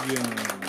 Champion.